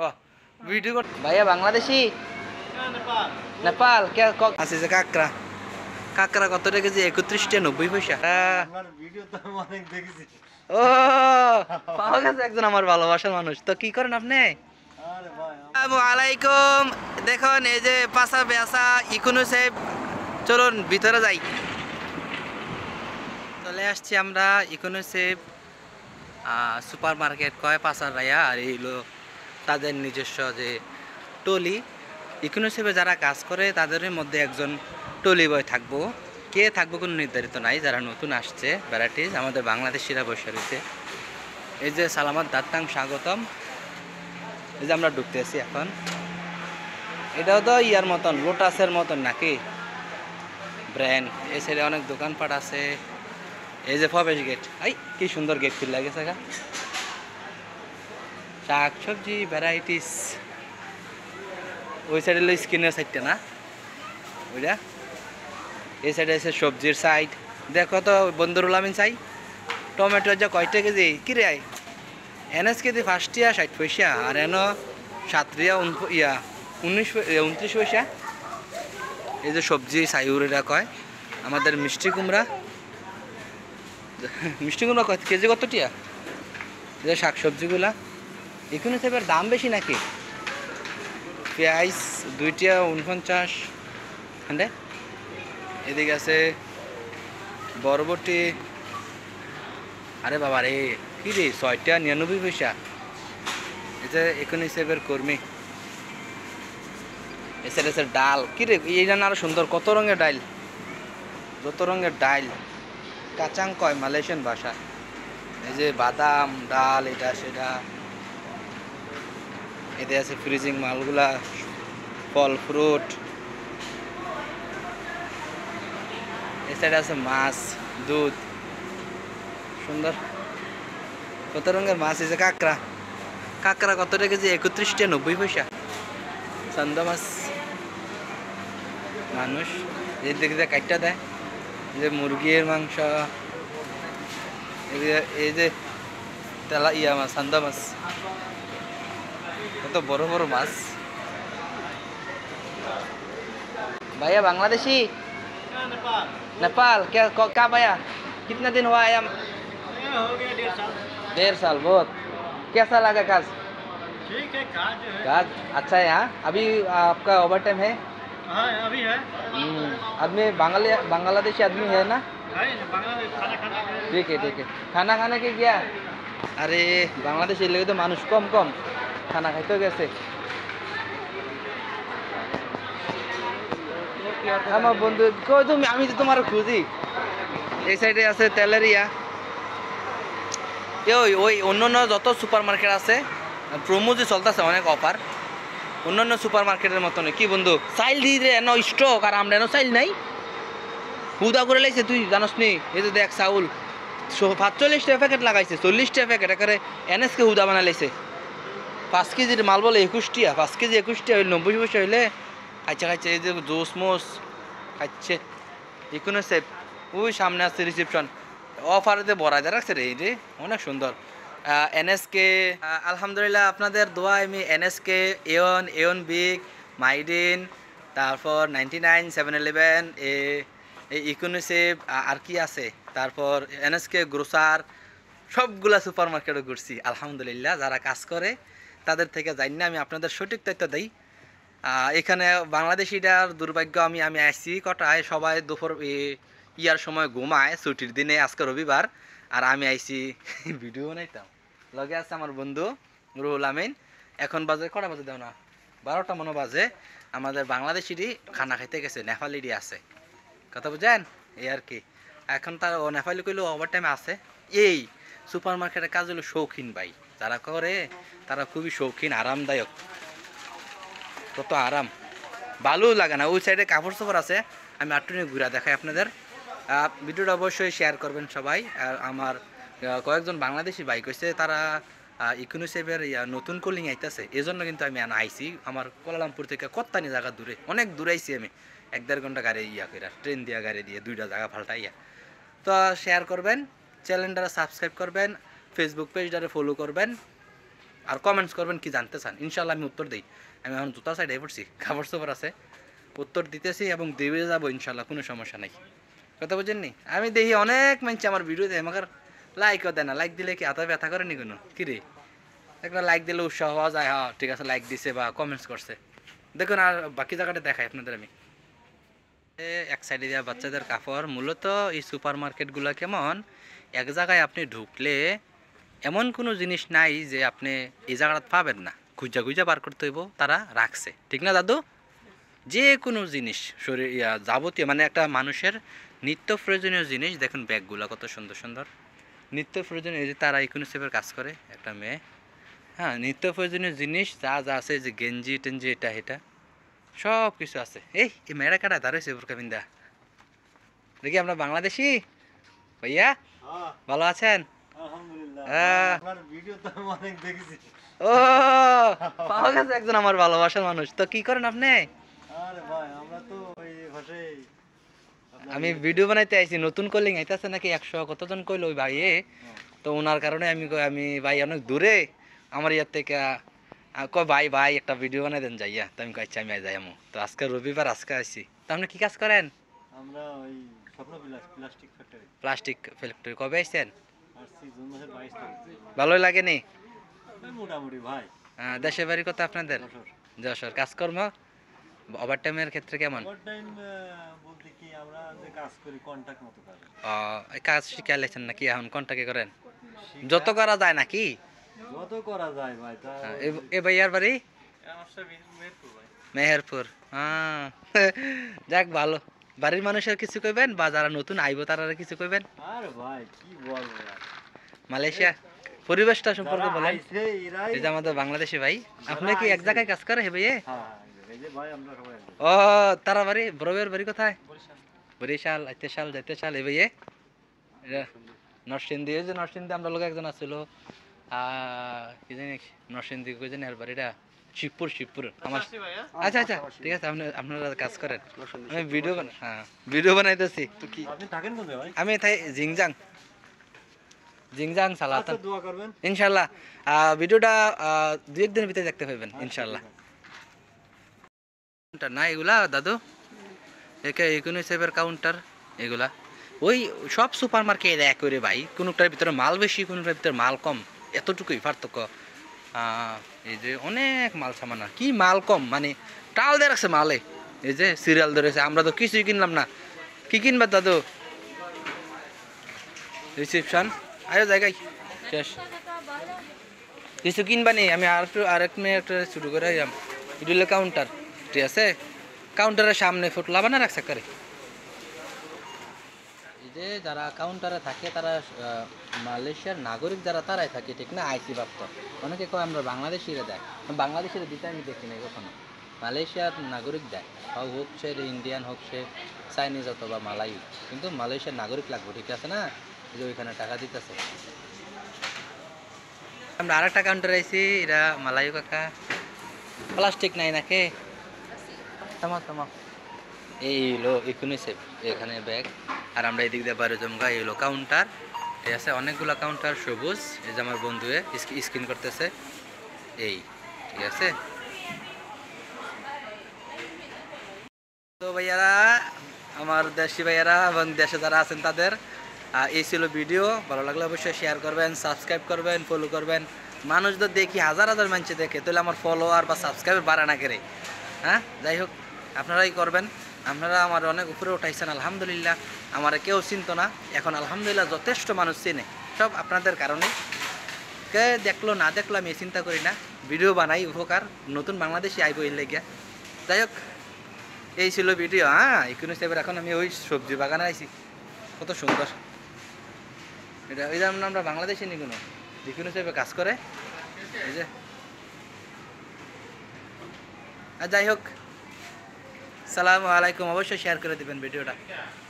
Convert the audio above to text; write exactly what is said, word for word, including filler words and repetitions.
Video भैया बांग्लादेशी नेपाल क्या आसे से काकरा काकरा কত টাকা কেজি इकतीस नब्बे পয়সা আমার ভিডিও তো আমি অনেক দেখেছি ও পাওয়া গেছে একজন আমার ভালোবাসার মানুষ তো কি করেন আপনি আরে ভাই আসসালামু আলাইকুম দেখুন এই যে পাছা ব্যাসা ইকোনোসেভ চলুন ভিতরে যাই চলে আসছি আমরা ইকোনোসেভ সুপারমার্কেট কয় পাছার রায়া আর এই লো তাদের নিজস্ব যে টলি ইকোনোসেভে যারা কাজ করে তাদের মধ্যে একজন টলি বয় থাকবো কে থাকবো কোনো নির্ধারিত নাই যারা নতুন আসছে ভ্যারাইটিস আমাদের বাংলাদেশিরা বসে রয়েছে এই যে সালামত দাত্তাং স্বাগতম এই যে আমরা ঢুকতেছি এখন এটাও তো ইয়ার মতন লোটাসের মতন নাকি ব্র্যান্ড এই সাইডে অনেক দোকানপাট আছে এই যে প্রবেশ গেট আই কি সুন্দর গেট ফিল লাগে সাগা শাক সবজি ভ্যারাইটিস ওই সাইডে স্ক্রিনের সাইডটা না ওইটা এই সাইডে আছে সবজির সাইড দেখো তো বন্ধুরুল আমিন সাই টমেটো যা কয়টা কেজি কি রে এনএসকে দি ফার্স্ট ইয়ার ষাট পয়সা আর এনো সাতরিয়া ইয়া উনিশ উনত্রিশ পয়সা এই যে সবজি সাইউরেরা কয় আমাদের মিষ্টি কুমড়া মিষ্টি কুমড়া কত কেজি কতটিয়া যে শাক সবজিগুলা এখানে সেবার দাম বেশি নাকি পেঁয়াজ দুইটা উনপঞ্চাশ হ্যাঁ এদিকে আছে বরবটি আরে বাবা রে কি রে ছয়টা নিরানব্বই পয়সা এটা এখনই সেবের কর্মী এছাড়া আছে ডাল কি রে এই জানা আরো সুন্দর কত রঙের ডাল যত রঙের ডাল কাঁচাং কয় মালয়েশিয়ান ভাষা এই যে বাদাম ডাল এটা সেটা এতে আছে ফ্রিজিং মালগুলা ফল ফ্রুট এই সাইডে আছে মাছ দুধ সুন্দর কত রঙের মাছ এই যে কাঁকড়া কাঁকড়া কত টাকা কেজি একত্রিশ টাকা নব্বই পয়সা চান্দা মাছ মানুষ এই দিকে যে কাটটা দেয় যে মুরগির মাংস এই যে তেলা ইয়া মাছ চান্দা মাছ কত বড় বড় মাছ भैया बांग्लादेशी नेपाल नेपाल क्या कहाँ भैया कितना दिन हुआ आया हो गया डेढ़ साल डेढ़ साल बहुत कैसा लगा काज ठीक है काज है काज अच्छा है यहाँ अभी आपका ओवर टाइम है हाँ अभी है आदमी बांग्ला बांग्लादेशी आदमी है ना ठीक है ठीक है खाना खाने के गया अरे बांग्लादेशी लोग तो मानुष कम कम खाना खाते कैसे আমার বন্ধু কই তুমি আমি তো তোমার খুঁজি এই সাইডে আছে তেলারিয়া ওই ওই অন্যান্য যত সুপার মার্কেট আছে প্রোমো যে চলতেছে অনেক অফার অন্যান্য সুপার মার্কেটের মতো নয় কি বন্ধু চাইল দিয়ে এন স্টক আর আমরা এন চাইল নাই হুদা করে লাইছে তুই জানোস নি এই যে দেখ চাউল সাতচল্লিশ টাকা প্যাকেট লাগাইছে চল্লিশ টাকা প্যাকেট একেবারে এনএসকে হুদা বানা লাইছে পাঁচ কেজির মাল বলে একুশ টিয়া পাঁচ কেজি একুশ টিয়া হইলে নব্বই পয়সা হইলে আচ্ছা আচ্ছা এই যে জোস মোস খাচ্ছে ইকোনোসেভ ওই সামনে আছে রিসেপশন অফারেতে ভরা যা রাখছে রে এই যে অনেক সুন্দর এনএসকে আলহামদুলিল্লাহ আপনাদের দোয়া আমি NSK Aeon Aeon Big Mydin তারপর নাইনটি নাইন সেভেন ইলেভেন এ ইকোনোসেভ আর কি আছে তারপর এনএসকে গ্রোসার সবগুলা সুপার মার্কেটে ঘুরছি আলহামদুলিল্লাহ যারা কাজ করে তাদের থেকে জানি না আমি আপনাদের সঠিক তথ্য দিই এখানে বাংলাদেশিটার দুর্ভাগ্য আমি আমি আসছি কটায় সবাই দুপুর ইয়ার সময় ঘুমায় ছুটির দিনে আজকে রবিবার আর আমি আইসি ভিডিও বানাইতাম লগে আছে আমার বন্ধু রুহুল আমিন এখন বাজে কটা বাজে দাও না বারোটা মনে বাজে আমাদের বাংলাদেশিরই খানা খাইতে গেছে নেপালিরই আছে কথা বুঝেন এই আর কি এখন তার নেপালি কইলেও ওভার টাইম আছে এই সুপার মার্কেটের কাজ হলো শৌখিন ভাই যারা করে তারা খুবই শৌখিন আরামদায়ক কত আরাম ভালো লাগে না ওই সাইডে কাপড় চোপড় আছে আমি আটটু নিয়ে ঘুরে দেখাই আপনাদের ভিডিওটা অবশ্যই শেয়ার করবেন সবাই আর আমার কয়েকজন বাংলাদেশি ভাই কইছে তারা ইকোনোসেভের নতুন কলিং আইতেছে এই জন্য কিন্তু আমি আইসি আমার কোলালামপুর থেকে কত্তানি জায়গা দূরে অনেক দূরে আইসি আমি এক দেড় ঘন্টা গাড়ি ইয়া করে ট্রেন দিয়া গাড়ি দিয়ে দুইটা জায়গা ফাল্টাইয়া তো শেয়ার করবেন চ্যানেলটা সাবস্ক্রাইব করবেন ফেসবুক পেজটারে ফলো করবেন और कमेंट्स करबें कि जानते चान इनशाला उत्तर दी हमें जूतार साइडे पड़सी खबर सबर आसे उत्तर दीते दिए जाब इनशाला को समस्या नहीं कथा बोझें नहीं हमें देखी अनेक मानछे आमार भिडियो दे मगर लाइक देना लाइक दिले कि हाथ व्यथा करे नहीं कोनो कि रे एक लाइक दिले उत्साह हवा जाए हाँ ठीक है लाइक दिसे बा कमेंट्स करसे देखो ना बाकी जगह देखा अपन एक साइडे दिया बच्चा कपड़ मूलत ये सुपार मार्केटगुला केमन एक जगह अपनी ढुकले एमन कोनो जिनिस नाई जे अपनी ये जगह पाबेन ना खुजा खुजा बार करते हइबो तारा राखसे ठीक ना दादू जे कोनो जिनिस शरीर जाबतीय माने एकटा मानुषेर नित्य प्रयोजनीय जिनिस देखुन बैगगुला कत सुंदर सुंदर नित्य प्रयोजनीय जे तारा इकोनोसेफेर काज करे एकटा मेये हाँ नित्य प्रयोजनीय जिनिस जा जा आछे जे गेंजी टेंजी एटा एटा सब किछु आछे एइ ए मेरा काटा दाराइछे बुरका बिंदा देखि आमरा बांग्लादेशी भैया हां भालो आछेन रविवार आज की काज करें प्लास्टिक फैक्ट्री कब ভালোই লাগে নি মোটামুটি ভাই দেশের বাড়ি কত আপনাদের যশোর কাজকর্ম ওভারটাইমের ক্ষেত্রে কেমন ওভারটাইম বলতে কি আমরা যে কাজ করি কন্টাক্ট মত করি এই কাজ শিখাইলেছেন নাকি এখন কন্টাক্টে করেন যত করা যায় নাকি যত করা যায় ভাই এই ভাইয়ার বাড়ি আমার সব মেহেরপুর ভাই মেহেরপুর হ্যাঁ যাক ভালো বাড়ির মানুষের কিছু কইবেন বা যারা নতুন আইবো তারারে কিছু কইবেন আরে ভাই কি বলবো মালয়েশিয়া পরিবেশটা সম্পর্কে বলেন এই যে আমাদের বাংলাদেশী ভাই আপনি কি এক জায়গায় কাজ করে হে ভাই হ্যাঁ এই যে ভাই আমরা সবাই ও তারা বাড়ি ব্রবের বাড়ি কোথায় বরিশাল বরিশাল আইতেশাল যাইতেশাল এই ভাই এরা নরসিংদী এই যে নরসিংদী আমরা লোক একজন আছিল আ কি জানি নরসিংদী কই জানি আর বাড়িটা शिवपुर शिवपुर अच्छा अच्छा ठीक है आपने अपना काज करें मैं वीडियो बना हाँ वीडियो बनाई तो सी तो की आपने थाकन कौन है भाई हमें था जिंगजांग जिंगजांग सालातन अच्छा दुआ करवें इंशाल्लाह आ वीडियो डा दो एक दिन बीते देखते हैं फिर इंशाल्लाह काउंटर ना एगुला दादू एक है एक उन्हें सेवर काउंटर एगुला वही शॉप सुपरमार्केट है कोई भाई कुनुटार भीतर माल बेशी कुनुटार भीतर माल कम एतटुकुई पार्थक्य ये अनेक माल सामान कि माल कम मानी टाल दे रखे माले ये सिरियल दे रखे हमें तो किसी किनलम ना कि किनबा दादू रिसेप्शन आयो जगह शेष किस किनबा नहीं हमें आरेक में एक शुरू कर काउंटार ठीक है काउंटारे सामने फुटला बना रखा करे ये जरा काउंटारे थे ता মালয়েশিয়ার নাগরিক যারা তারাই থাকে ঠিক না আইসি প্রাপ্ত অনেকে কয় আমরা বাংলাদেশিরা দেয় বাংলাদেশিরা দিতে আমি দেখি নাই কখনো মালয়েশিয়ার নাগরিক দেয় হোক সে ইন্ডিয়ান হোক সে চাইনিজ অথবা মালাই কিন্তু মালয়েশিয়ার নাগরিক লাগবে ঠিক আছে না যে ওইখানে টাকা দিতেছে আমরা আরেকটা কাউন্টারে আইছি এরা মালায়ু কাকা প্লাস্টিক নাই নাকি তমা তমা এই লো ইকোনসেভ এখানে ব্যাগ আর আমরা এদিক দিয়ে বাইরে জমগা এই লো কাউন্টার ऐसे अनेकगुला काउंटार सबूज ये हमारे बंधुए स्क्रीन करते से ठीक है तो भैयारा हमारे देशी भैयारा और देशे जरा आछेन तादेर ये छिलो भिडियो भालो लागले अवश्य शेयर करबें सबसक्राइब करबें फलो करबें मानुषदेर देखी हजार हजार मानुष देखे ताहले आमार फलोआर बा सबसक्राइबर बाड़ाय ना करे हाँ जाइ होक आपनाराई करबें আপনারা আমার অনেক উপরে উঠাইছেন আলহামদুলিল্লাহ আমার কেউ চিনত না এখন আলহামদুলিল্লাহ যথেষ্ট মানুষ চিনে সব আপনাদের কারণে কে দেখলো না দেখলো আমি চিন্তা করি না ভিডিও বানাই উপকার নতুন বাংলাদেশি আইব এর লাগিয়া যাই হোক এই ছিল ভিডিও হ্যাঁ ইকোনসেভের এখন আমি ওই সবজি বাগানে আইছি কত সুন্দর এটা এই যে আমরা বাংলাদেশি নি কোনো ইকোনসেভে কাজ করে এই যে আর যাই হোক সালামু আলাইকুম অবশ্যই শেয়ার করে দিবেন ভিডিওটা।